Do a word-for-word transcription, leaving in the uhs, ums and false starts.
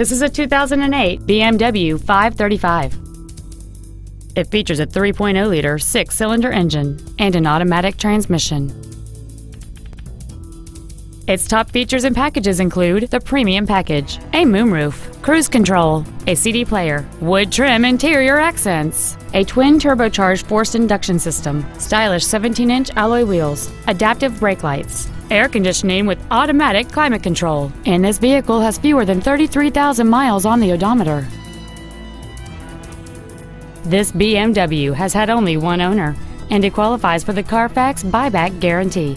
This is a two thousand eight B M W five thirty-five. It features a three point oh liter six-cylinder engine and an automatic transmission. Its top features and packages include the premium package, a moonroof, cruise control, a C D player, wood trim interior accents, a twin turbocharged forced induction system, stylish seventeen inch alloy wheels, adaptive brake lights, air conditioning with automatic climate control, and this vehicle has fewer than thirty-three thousand miles on the odometer. This B M W has had only one owner, and it qualifies for the Carfax buyback guarantee.